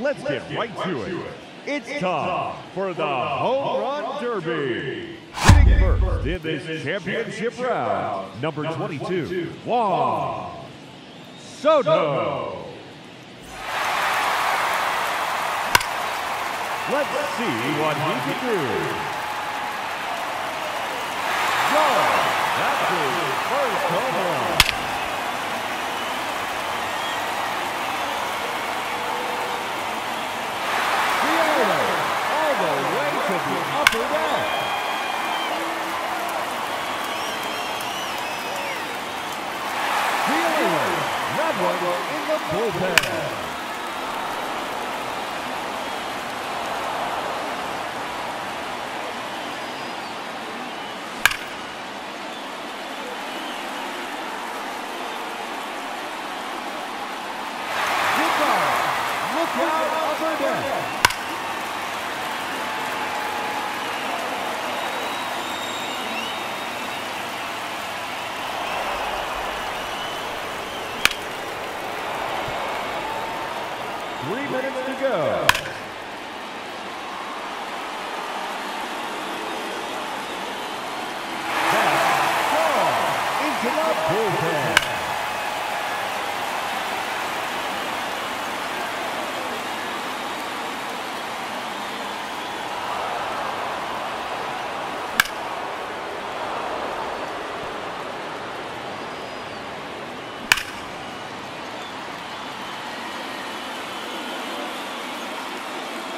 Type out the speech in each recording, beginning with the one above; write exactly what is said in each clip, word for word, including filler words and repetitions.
Let's get right to it. It's time for the Home Run Derby. Hitting first in this championship round, number twenty-two, Juan Soto. Let's see what he can do. Go! That's his first home run. Diego, all the way to the upper deck. Diego, that one in the bullpen. Three minutes to go. That's ball into the bullpen. thirty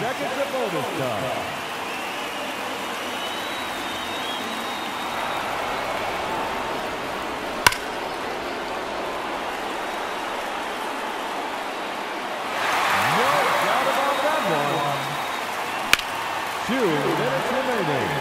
seconds of bonus time. No doubt about that one. Two minutes remaining.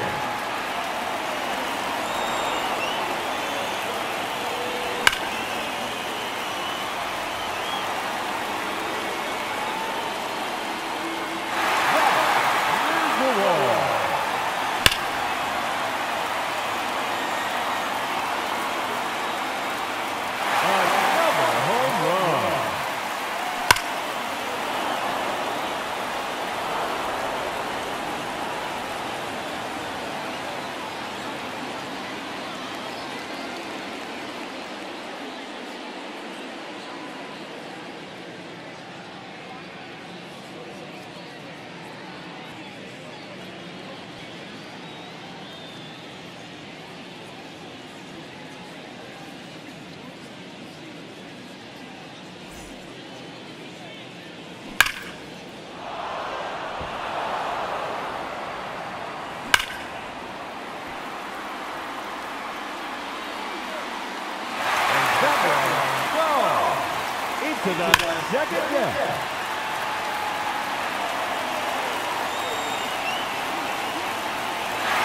To the second deck.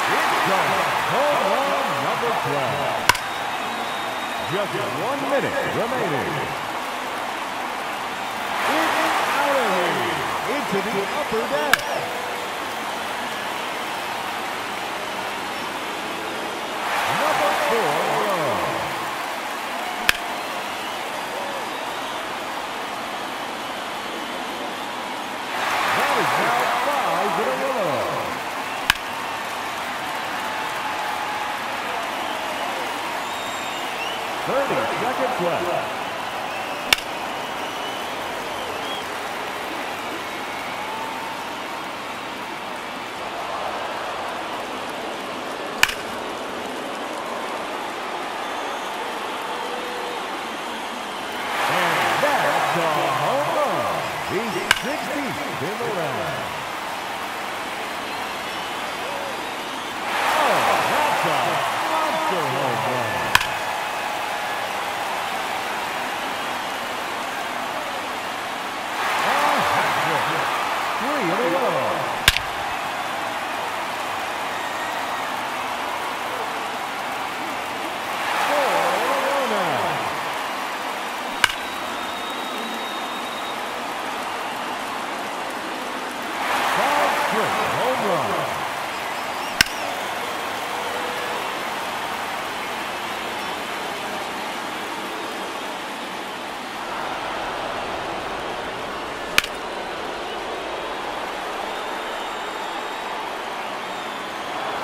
It's gone. Home run number twelve. Just one minute remaining. It is out of here. Into the upper deck. Number four. thirty seconds left. And that's a home run. He's sixteenth in the round. Oh, that's a monster home run.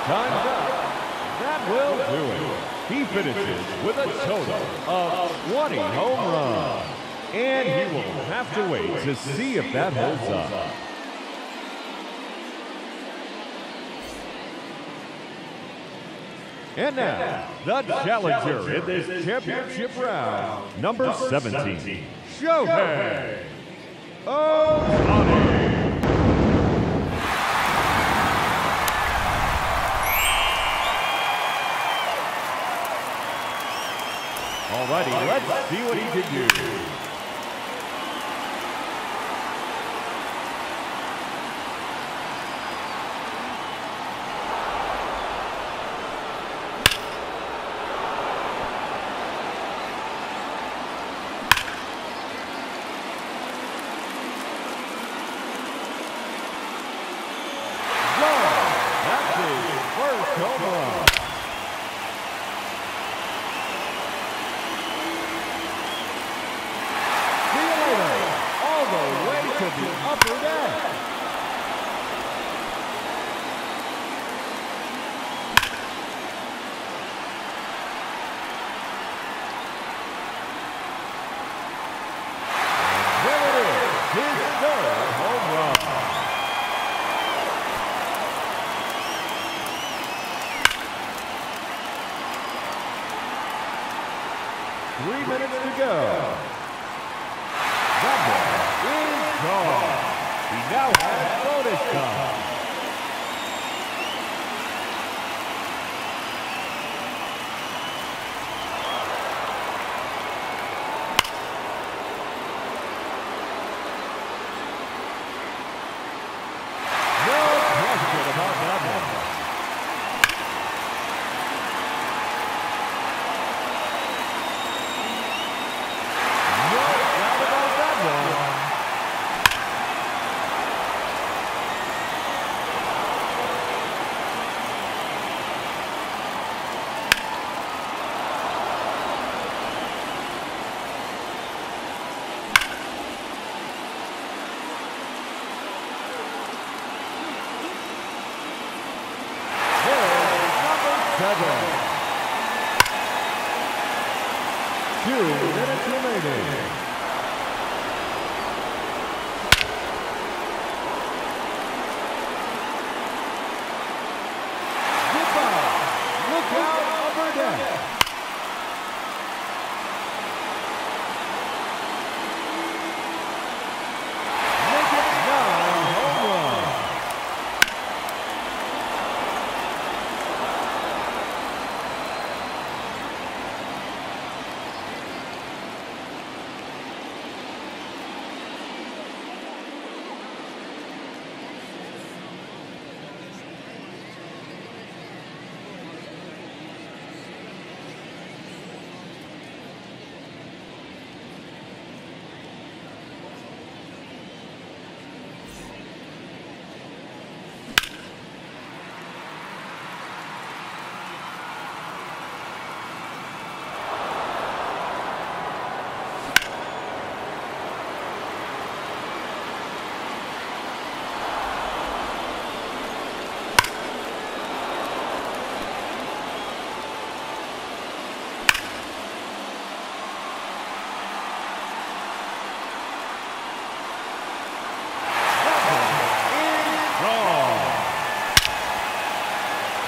Time's up. That will do it. He finishes with a total of twenty home runs. And he will have to wait to see if that holds up. And now, the challenger in this championship round, number seventeen, Shohei Ohtani. Alrighty, let's see what he can do. Wow, that's his first home run. The upper deck. There it is, his third home run. Three minutes to go. That one. He now has bonus time. No question about that one. No doubt about that one. Two minutes remaining. Goodbye. Look out, upper deck. Make it nine home runs.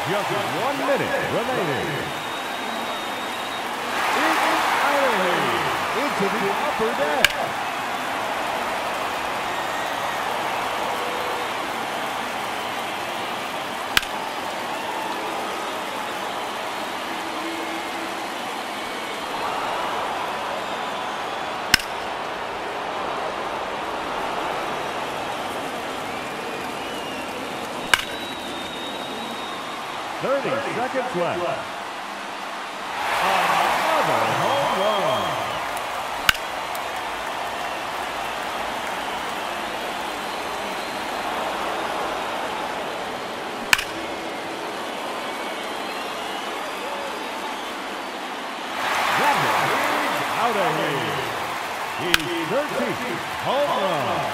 Just one minute remaining. It's out of here. Into the upper deck. thirty seconds left. Another home run. That one is out of here. He's thirteenth home run.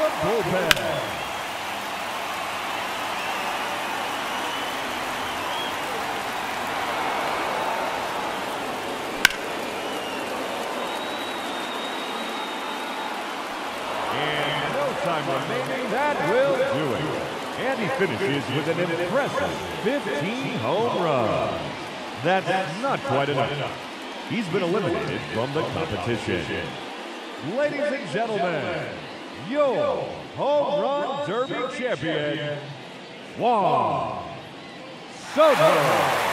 the bullpen. And no time remaining. That will do it. And he finishes with an impressive fifteen home runs. That's not quite enough. He's been eliminated from the competition. Ladies and gentlemen, your home run derby champion, Juan Soto.